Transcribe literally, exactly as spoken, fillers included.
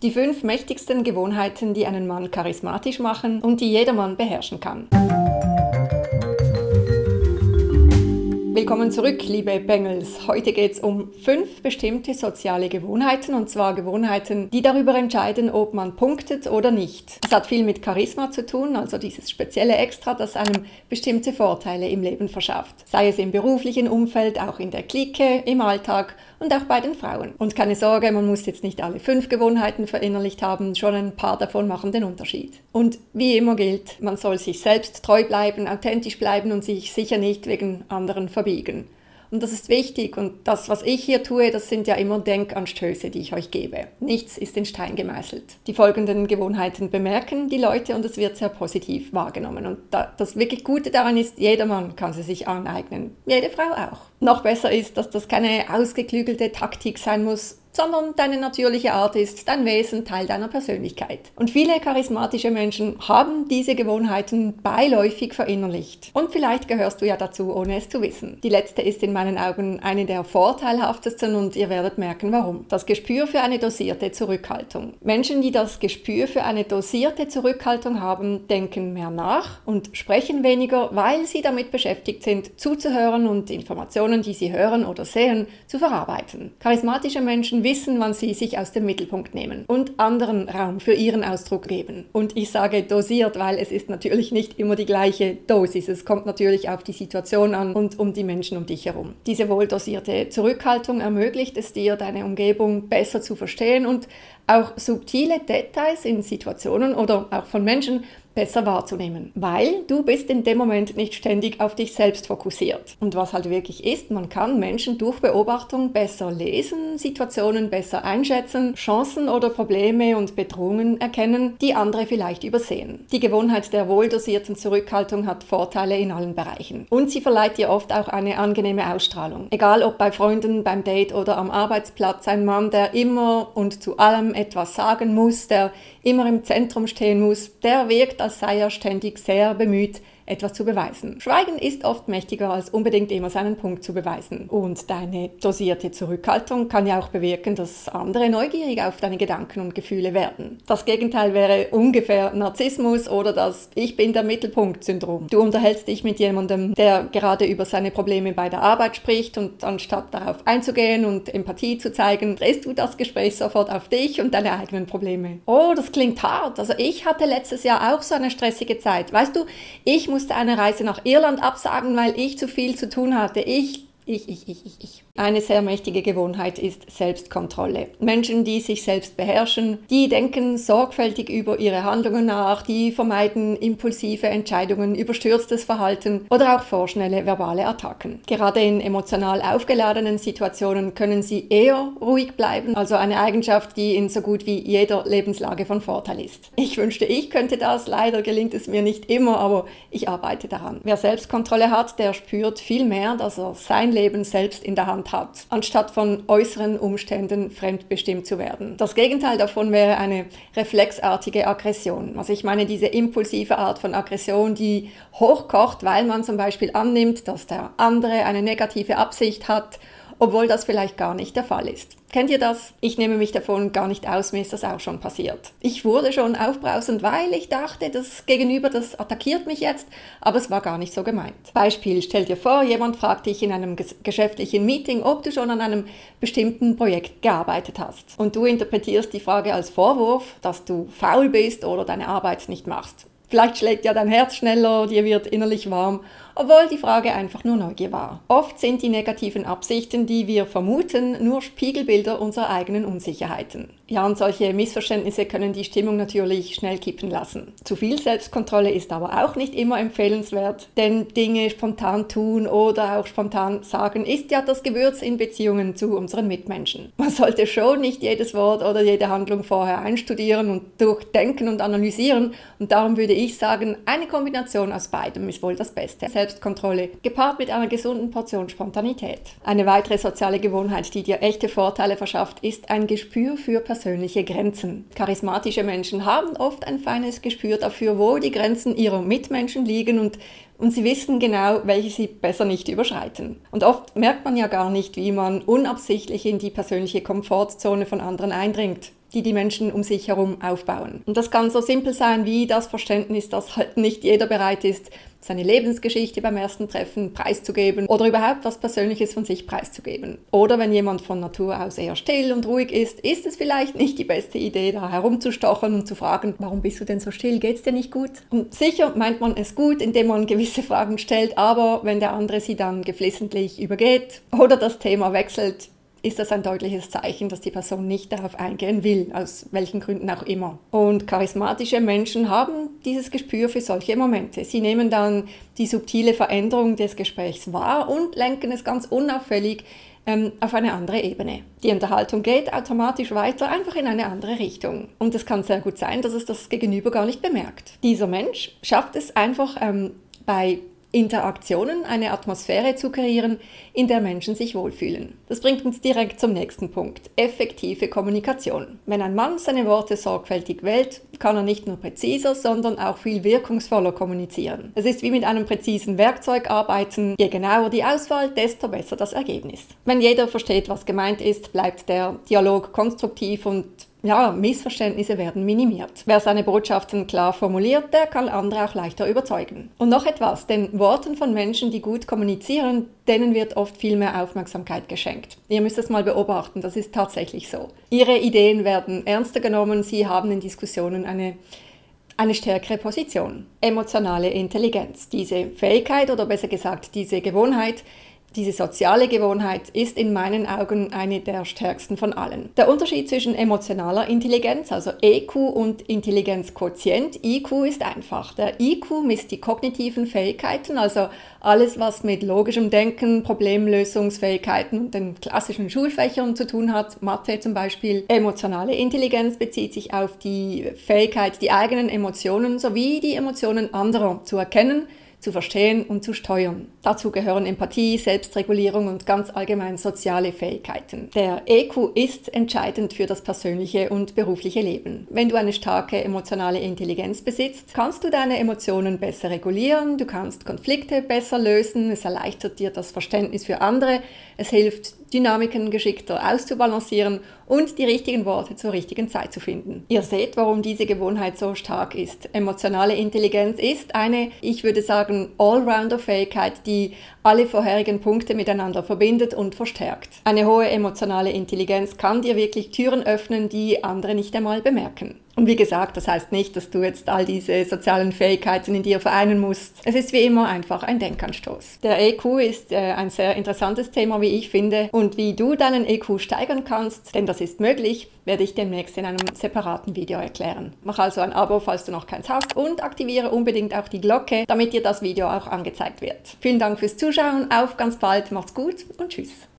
Die fünf mächtigsten Gewohnheiten, die einen Mann charismatisch machen und die jedermann beherrschen kann. Willkommen zurück, liebe Bengels. Heute geht es um fünf bestimmte soziale Gewohnheiten, und zwar Gewohnheiten, die darüber entscheiden, ob man punktet oder nicht. Es hat viel mit Charisma zu tun, also dieses spezielle Extra, das einem bestimmte Vorteile im Leben verschafft. Sei es im beruflichen Umfeld, auch in der Clique, im Alltag und auch bei den Frauen. Und keine Sorge, man muss jetzt nicht alle fünf Gewohnheiten verinnerlicht haben, schon ein paar davon machen den Unterschied. Und wie immer gilt, man soll sich selbst treu bleiben, authentisch bleiben und sich sicher nicht wegen anderen verbiegen. Und das ist wichtig, und das, was ich hier tue, das sind ja immer Denkanstöße, die ich euch gebe. Nichts ist in Stein gemeißelt. Die folgenden Gewohnheiten bemerken die Leute und es wird sehr positiv wahrgenommen. Und das wirklich Gute daran ist, jedermann kann sie sich aneignen, jede Frau auch. Noch besser ist, dass das keine ausgeklügelte Taktik sein muss, sondern deine natürliche Art ist, dein Wesen, Teil deiner Persönlichkeit. Und viele charismatische Menschen haben diese Gewohnheiten beiläufig verinnerlicht. Und vielleicht gehörst du ja dazu, ohne es zu wissen. Die letzte ist in meinen Augen eine der vorteilhaftesten und ihr werdet merken, warum. Das Gespür für eine dosierte Zurückhaltung. Menschen, die das Gespür für eine dosierte Zurückhaltung haben, denken mehr nach und sprechen weniger, weil sie damit beschäftigt sind, zuzuhören und Informationen, die sie hören oder sehen, zu verarbeiten. Charismatische Menschen wissen, wann sie sich aus dem Mittelpunkt nehmen und anderen Raum für ihren Ausdruck geben. Und ich sage dosiert, weil es ist natürlich nicht immer die gleiche Dosis. Es kommt natürlich auf die Situation an und um die Menschen um dich herum. Diese wohl dosierte Zurückhaltung ermöglicht es dir, deine Umgebung besser zu verstehen und auch subtile Details in Situationen oder auch von Menschen besser wahrzunehmen, weil du bist in dem Moment nicht ständig auf dich selbst fokussiert. Und was halt wirklich ist, man kann Menschen durch Beobachtung besser lesen, Situationen besser einschätzen, Chancen oder Probleme und Bedrohungen erkennen, die andere vielleicht übersehen. Die Gewohnheit der wohldosierten Zurückhaltung hat Vorteile in allen Bereichen und sie verleiht dir oft auch eine angenehme Ausstrahlung. Egal ob bei Freunden, beim Date oder am Arbeitsplatz, ein Mann, der immer und zu allem etwas sagen muss, der immer im Zentrum stehen muss, der wirkt, als sei er ständig sehr bemüht, etwas zu beweisen. Schweigen ist oft mächtiger, als unbedingt immer seinen Punkt zu beweisen. Und deine dosierte Zurückhaltung kann ja auch bewirken, dass andere neugierig auf deine Gedanken und Gefühle werden. Das Gegenteil wäre ungefähr Narzissmus oder das Ich-bin-der-Mittelpunkt-Syndrom. Du unterhältst dich mit jemandem, der gerade über seine Probleme bei der Arbeit spricht, und anstatt darauf einzugehen und Empathie zu zeigen, drehst du das Gespräch sofort auf dich und deine eigenen Probleme. Oh, das klingt hart. Also ich hatte letztes Jahr auch so eine stressige Zeit. Weißt du, ich muss Ich musste eine Reise nach Irland absagen, weil ich zu viel zu tun hatte. Ich, ich, ich, ich, ich, ich. Eine sehr mächtige Gewohnheit ist Selbstkontrolle. Menschen, die sich selbst beherrschen, die denken sorgfältig über ihre Handlungen nach, die vermeiden impulsive Entscheidungen, überstürztes Verhalten oder auch vorschnelle verbale Attacken. Gerade in emotional aufgeladenen Situationen können sie eher ruhig bleiben, also eine Eigenschaft, die in so gut wie jeder Lebenslage von Vorteil ist. Ich wünschte, ich könnte das, leider gelingt es mir nicht immer, aber ich arbeite daran. Wer Selbstkontrolle hat, der spürt viel mehr, dass er sein Leben selbst in der Hand hat, anstatt von äußeren Umständen fremdbestimmt zu werden. Das Gegenteil davon wäre eine reflexartige Aggression. Also ich meine diese impulsive Art von Aggression, die hochkocht, weil man zum Beispiel annimmt, dass der andere eine negative Absicht hat, obwohl das vielleicht gar nicht der Fall ist. Kennt ihr das? Ich nehme mich davon gar nicht aus, mir ist das auch schon passiert. Ich wurde schon aufbrausend, weil ich dachte, das Gegenüber, das attackiert mich jetzt, aber es war gar nicht so gemeint. Beispiel, stell dir vor, jemand fragt dich in einem geschäftlichen Meeting, ob du schon an einem bestimmten Projekt gearbeitet hast. Und du interpretierst die Frage als Vorwurf, dass du faul bist oder deine Arbeit nicht machst. Vielleicht schlägt ja dein Herz schneller, dir wird innerlich warm, obwohl die Frage einfach nur Neugier war. Oft sind die negativen Absichten, die wir vermuten, nur Spiegelbilder unserer eigenen Unsicherheiten. Ja, und solche Missverständnisse können die Stimmung natürlich schnell kippen lassen. Zu viel Selbstkontrolle ist aber auch nicht immer empfehlenswert, denn Dinge spontan tun oder auch spontan sagen ist ja das Gewürz in Beziehungen zu unseren Mitmenschen. Man sollte schon nicht jedes Wort oder jede Handlung vorher einstudieren und durchdenken und analysieren, und darum würde ich ich sagen, eine Kombination aus beidem ist wohl das Beste. Selbstkontrolle gepaart mit einer gesunden Portion Spontanität. Eine weitere soziale Gewohnheit, die dir echte Vorteile verschafft, ist ein Gespür für persönliche Grenzen. Charismatische Menschen haben oft ein feines Gespür dafür, wo die Grenzen ihrer Mitmenschen liegen, und Und sie wissen genau, welche sie besser nicht überschreiten. Und oft merkt man ja gar nicht, wie man unabsichtlich in die persönliche Komfortzone von anderen eindringt. die die Menschen um sich herum aufbauen. Und das kann so simpel sein wie das Verständnis, dass halt nicht jeder bereit ist, seine Lebensgeschichte beim ersten Treffen preiszugeben oder überhaupt was Persönliches von sich preiszugeben. Oder wenn jemand von Natur aus eher still und ruhig ist, ist es vielleicht nicht die beste Idee, da herumzustochern und zu fragen, warum bist du denn so still, geht's dir nicht gut? Und sicher meint man es gut, indem man gewisse Fragen stellt, aber wenn der andere sie dann geflissentlich übergeht oder das Thema wechselt, ist das ein deutliches Zeichen, dass die Person nicht darauf eingehen will, aus welchen Gründen auch immer. Und charismatische Menschen haben dieses Gespür für solche Momente. Sie nehmen dann die subtile Veränderung des Gesprächs wahr und lenken es ganz unauffällig ähm, auf eine andere Ebene. Die Unterhaltung geht automatisch weiter, einfach in eine andere Richtung. Und es kann sehr gut sein, dass es das Gegenüber gar nicht bemerkt. Dieser Mensch schafft es einfach ähm, bei Interaktionen eine Atmosphäre zu kreieren, in der Menschen sich wohlfühlen. Das bringt uns direkt zum nächsten Punkt: effektive Kommunikation. Wenn ein Mann seine Worte sorgfältig wählt, kann er nicht nur präziser, sondern auch viel wirkungsvoller kommunizieren. Es ist wie mit einem präzisen Werkzeug arbeiten: je genauer die Auswahl, desto besser das Ergebnis. Wenn jeder versteht, was gemeint ist, bleibt der Dialog konstruktiv und ja, Missverständnisse werden minimiert. Wer seine Botschaften klar formuliert, der kann andere auch leichter überzeugen. Und noch etwas, den Worten von Menschen, die gut kommunizieren, denen wird oft viel mehr Aufmerksamkeit geschenkt. Ihr müsst es mal beobachten, das ist tatsächlich so. Ihre Ideen werden ernster genommen, sie haben in Diskussionen eine eine stärkere Position. Emotionale Intelligenz. Diese Fähigkeit oder besser gesagt diese Gewohnheit, diese soziale Gewohnheit ist in meinen Augen eine der stärksten von allen. Der Unterschied zwischen emotionaler Intelligenz, also E Q, und Intelligenzquotient, I Q, ist einfach. Der I Q misst die kognitiven Fähigkeiten, also alles, was mit logischem Denken, Problemlösungsfähigkeiten und den klassischen Schulfächern zu tun hat, Mathe zum Beispiel. Emotionale Intelligenz bezieht sich auf die Fähigkeit, die eigenen Emotionen sowie die Emotionen anderer zu erkennen, zu verstehen und zu steuern. Dazu gehören Empathie, Selbstregulierung und ganz allgemein soziale Fähigkeiten. Der E Q ist entscheidend für das persönliche und berufliche Leben. Wenn du eine starke emotionale Intelligenz besitzt, kannst du deine Emotionen besser regulieren, du kannst Konflikte besser lösen, es erleichtert dir das Verständnis für andere, es hilft, Dynamiken geschickter auszubalancieren und die richtigen Worte zur richtigen Zeit zu finden. Ihr seht, warum diese Gewohnheit so stark ist. Emotionale Intelligenz ist eine, ich würde sagen, Allrounder-Fähigkeit, die alle vorherigen Punkte miteinander verbindet und verstärkt. Eine hohe emotionale Intelligenz kann dir wirklich Türen öffnen, die andere nicht einmal bemerken. Und wie gesagt, das heißt nicht, dass du jetzt all diese sozialen Fähigkeiten in dir vereinen musst. Es ist wie immer einfach ein Denkanstoß. Der E Q ist äh, ein sehr interessantes Thema, wie ich finde. Und wie du deinen E Q steigern kannst, denn das ist möglich, werde ich demnächst in einem separaten Video erklären. Mach also ein Abo, falls du noch keins hast, und aktiviere unbedingt auch die Glocke, damit dir das Video auch angezeigt wird. Vielen Dank fürs Zuschauen, auf ganz bald, macht's gut und tschüss.